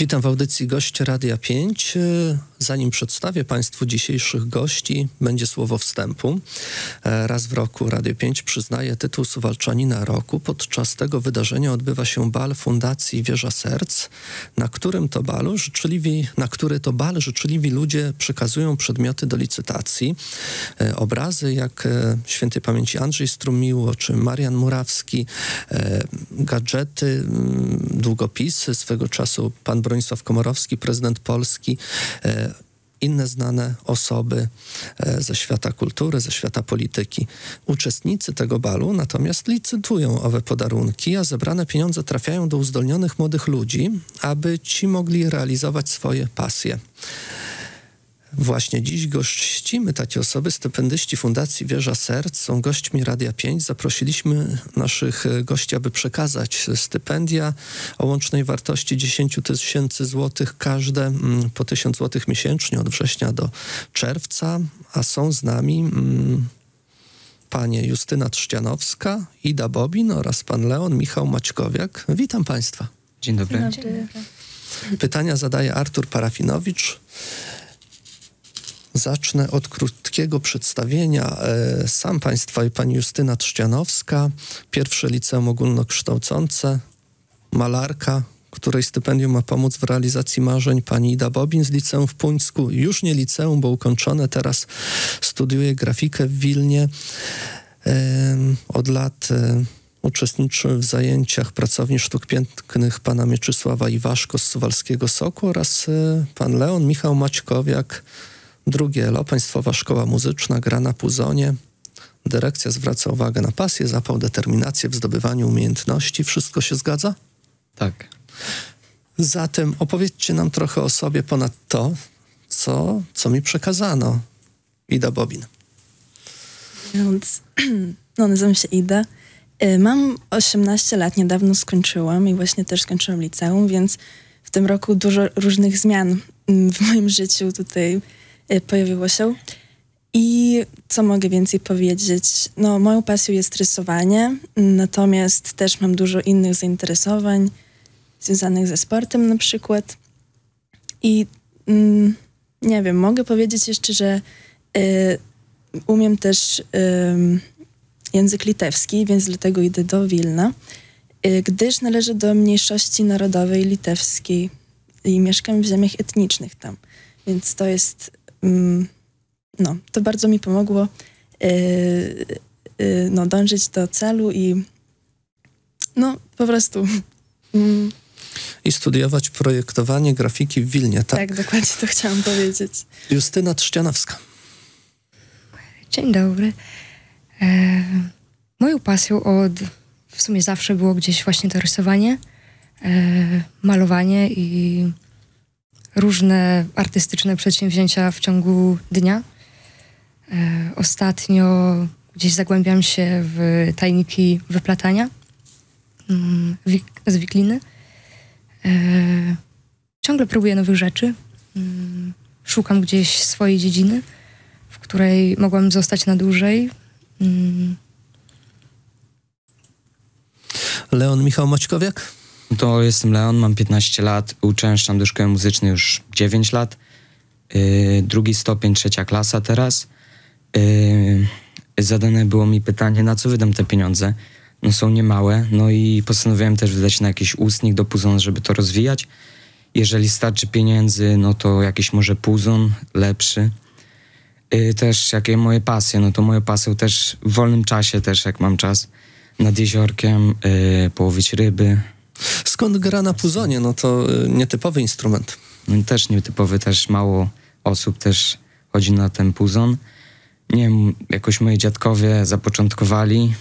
Witam w audycji Gość Radia 5. Zanim przedstawię Państwu dzisiejszych gości, będzie słowo wstępu. Raz w roku Radio 5 przyznaje tytuł Suwalczanina Roku. Podczas tego wydarzenia odbywa się bal Fundacji Wieża Serc, na który to bal życzliwi ludzie przekazują przedmioty do licytacji. Obrazy jak świętej pamięci Andrzej Strumiło czy Marian Murawski, gadżety, długopisy, swego czasu pan Bronisław Komorowski, prezydent Polski, inne znane osoby ze świata kultury, ze świata polityki. Uczestnicy tego balu natomiast licytują owe podarunki, a zebrane pieniądze trafiają do uzdolnionych młodych ludzi, aby ci mogli realizować swoje pasje. Właśnie dziś gościmy takie osoby, stypendyści Fundacji Wieża Serc, są gośćmi Radia 5. Zaprosiliśmy naszych gości, aby przekazać stypendia o łącznej wartości 10 000 złotych, każde po 1000 złotych miesięcznie od września do czerwca, a są z nami panie Justyna Trzcianowska, Ida Bobin oraz pan Leon Michał Maćkowiak. Witam państwa. Dzień dobry. Dzień dobry. Pytania zadaje Artur Parafinowicz. Zacznę od krótkiego przedstawienia sam państwa i pani Justyna Trzcianowska, pierwsze liceum ogólnokształcące, malarka, której stypendium ma pomóc w realizacji marzeń. Pani Ida Bobin z liceum w Puńsku, już nie liceum, bo ukończone, teraz studiuje grafikę w Wilnie. Od lat uczestniczy w zajęciach Pracowni Sztuk Pięknych pana Mieczysława Iwaszko z Suwalskiego Soku oraz pan Leon Michał Maćkowiak, drugie LO, Państwowa Szkoła Muzyczna, gra na puzonie. Dyrekcja zwraca uwagę na pasję, zapał, determinację w zdobywaniu umiejętności. Wszystko się zgadza? Tak. Zatem opowiedzcie nam trochę o sobie ponad to, co mi przekazano. Ida Bobin. Więc, no, nazywam się Ida. Mam 18 lat, niedawno skończyłam i właśnie też skończyłam liceum, więc w tym roku dużo różnych zmian w moim życiu tutaj pojawiło się. I co mogę więcej powiedzieć? No, moją pasją jest rysowanie, natomiast też mam dużo innych zainteresowań związanych ze sportem na przykład. I nie wiem, mogę powiedzieć jeszcze, że umiem też język litewski, więc dlatego idę do Wilna, gdyż należę do mniejszości narodowej litewskiej i mieszkam w ziemiach etnicznych tam. Więc to jest... No, to bardzo mi pomogło no, dążyć do celu i no, po prostu. I studiować projektowanie grafiki w Wilnie, tak? Tak, dokładnie to chciałam powiedzieć. Justyna Trzcianowska. Dzień dobry. Moją pasją w sumie zawsze było gdzieś właśnie to rysowanie, malowanie i różne artystyczne przedsięwzięcia w ciągu dnia. Ostatnio gdzieś zagłębiam się w tajniki wyplatania z wikliny. Ciągle próbuję nowych rzeczy. Szukam gdzieś swojej dziedziny, w której mogłam zostać na dłużej. Leon Michał Maćkowiak. To jestem Leon, mam 15 lat, uczęszczam do szkoły muzycznej już 9 lat, drugi stopień, 3. klasa teraz. Zadane było mi pytanie, na co wydam te pieniądze. No są niemałe, no i postanowiłem też wydać na jakiś ustnik do puzon, żeby to rozwijać. Jeżeli starczy pieniędzy, no to jakiś może puzon lepszy. Też jakie moje pasje, no to moją pasją też w wolnym czasie też, jak mam czas, nad jeziorkiem, połowić ryby. Skąd gra na puzonie? No to nietypowy instrument. Też nietypowy, też mało osób też chodzi na ten puzon. Nie wiem, jakoś moi dziadkowie zapoczątkowali.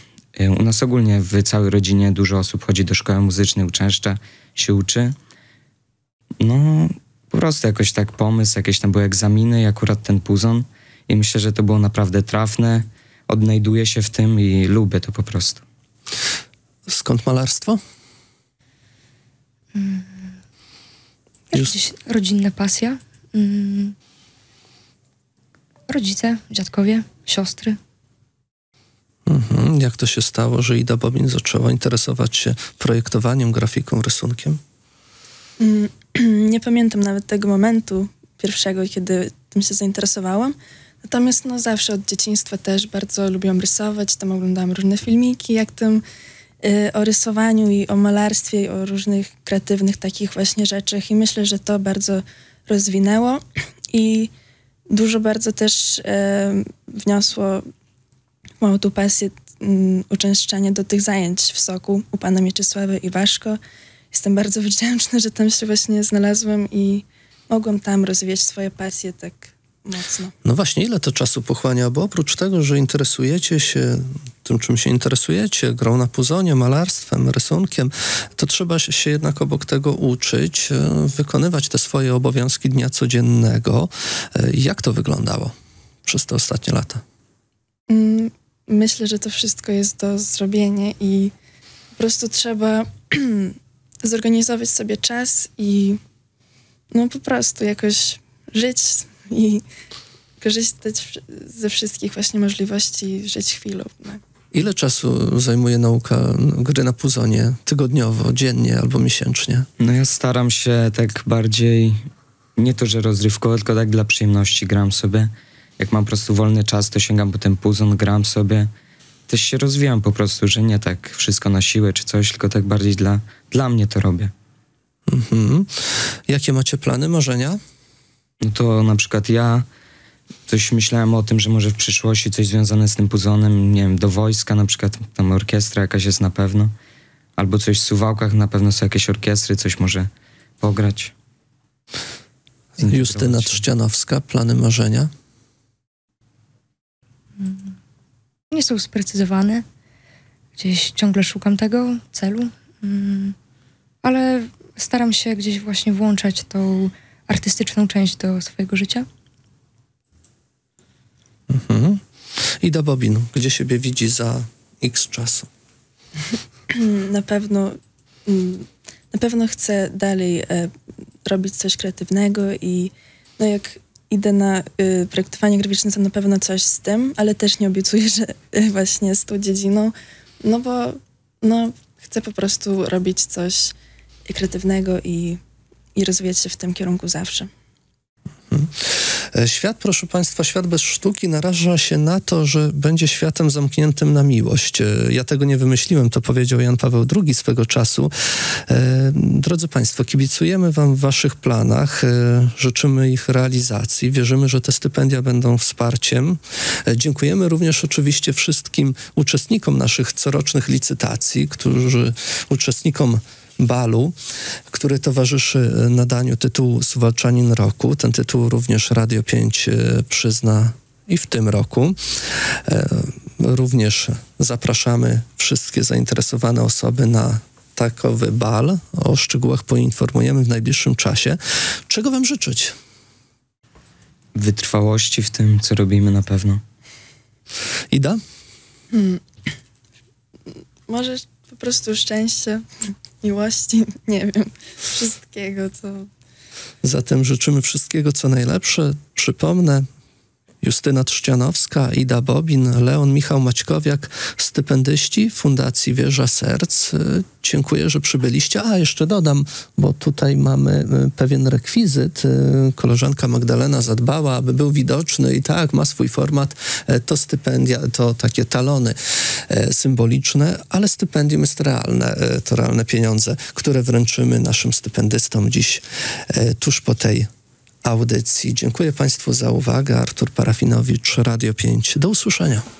U nas ogólnie w całej rodzinie dużo osób chodzi do szkoły muzycznej, uczęszcza, się uczy. No po prostu jakoś tak pomysł, jakieś tam były egzaminy i akurat ten puzon. I myślę, że to było naprawdę trafne. Odnajduję się w tym i lubię to po prostu. Skąd malarstwo? Gdzieś rodzinna pasja. Rodzice, dziadkowie, siostry. Jak to się stało, że Ida Bobin zaczęła interesować się projektowaniem, grafiką, rysunkiem? Nie pamiętam nawet tego momentu pierwszego, kiedy tym się zainteresowałam. Natomiast no, zawsze od dzieciństwa też bardzo lubiłam rysować. Tam oglądałam różne filmiki, jak tym o rysowaniu i o malarstwie, i o różnych kreatywnych takich właśnie rzeczach. I myślę, że to bardzo rozwinęło i dużo bardzo też wniosło w moją tu pasję uczęszczanie do tych zajęć w Soku u pana Mieczysława Iwaszko. Jestem bardzo wdzięczna, że tam się właśnie znalazłam i mogłam tam rozwijać swoje pasje tak mocno. No właśnie, ile to czasu pochłania? Bo oprócz tego, że interesujecie się tym, czym się interesujecie, grą na puzonie, malarstwem, rysunkiem, to trzeba się jednak obok tego uczyć, wykonywać te swoje obowiązki dnia codziennego. Jak to wyglądało przez te ostatnie lata? Myślę, że to wszystko jest do zrobienia i po prostu trzeba zorganizować sobie czas i no po prostu jakoś żyć i korzystać ze wszystkich właśnie możliwości, żyć chwilą. No. Ile czasu zajmuje nauka gry na puzonie tygodniowo, dziennie albo miesięcznie? No ja staram się tak bardziej, nie to, że rozrywkowo, tylko tak dla przyjemności gram sobie. Jak mam po prostu wolny czas, to sięgam po ten puzon, gram sobie. Też się rozwijam po prostu, że nie tak wszystko na siłę czy coś, tylko tak bardziej dla mnie to robię. Mhm. Jakie macie plany, marzenia? No to na przykład ja coś myślałem o tym, że może w przyszłości coś związane z tym puzonem, nie wiem, do wojska na przykład, tam orkiestra jakaś jest na pewno, albo coś w Suwałkach, na pewno są jakieś orkiestry, coś może pograć. Justyna Trzcianowska, plany, marzenia? Nie są sprecyzowane. Gdzieś ciągle szukam tego celu, ale staram się gdzieś właśnie włączać tą artystyczną część do swojego życia. Mhm. Ida Bobin, gdzie siebie widzi za x czasu? Na pewno chcę dalej robić coś kreatywnego i no jak idę na projektowanie graficzne, to na pewno coś z tym, ale też nie obiecuję, że właśnie z tą dziedziną, no bo no, chcę po prostu robić coś kreatywnego i rozwijać się w tym kierunku zawsze. Mhm. Świat, proszę Państwa, świat bez sztuki naraża się na to, że będzie światem zamkniętym na miłość. Ja tego nie wymyśliłem, to powiedział Jan Paweł II swego czasu. Drodzy Państwo, kibicujemy Wam w Waszych planach, życzymy ich realizacji, wierzymy, że te stypendia będą wsparciem. Dziękujemy również oczywiście wszystkim uczestnikom naszych corocznych licytacji, uczestnikom balu, który towarzyszy nadaniu tytułu Suwalczanin Roku. Ten tytuł również Radio 5 przyzna i w tym roku. Również zapraszamy wszystkie zainteresowane osoby na takowy bal. O szczegółach poinformujemy w najbliższym czasie. Czego Wam życzyć? Wytrwałości w tym, co robimy na pewno. Ida? Może po prostu szczęście. Miłości, nie wiem, wszystkiego, co... Zatem życzymy wszystkiego, co najlepsze. Przypomnę, Justyna Trzcianowska, Ida Bobin, Leon Michał Maćkowiak, stypendyści Fundacji Wieża Serc. Dziękuję, że przybyliście. A, jeszcze dodam, bo tutaj mamy pewien rekwizyt. Koleżanka Magdalena zadbała, aby był widoczny i tak, ma swój format. To stypendia, to takie talony symboliczne, ale stypendium jest realne. To realne pieniądze, które wręczymy naszym stypendystom dziś tuż po tej audycji. Dziękuję Państwu za uwagę. Artur Parafinowicz, Radio 5. Do usłyszenia.